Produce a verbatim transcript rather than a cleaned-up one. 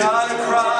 gotta cry.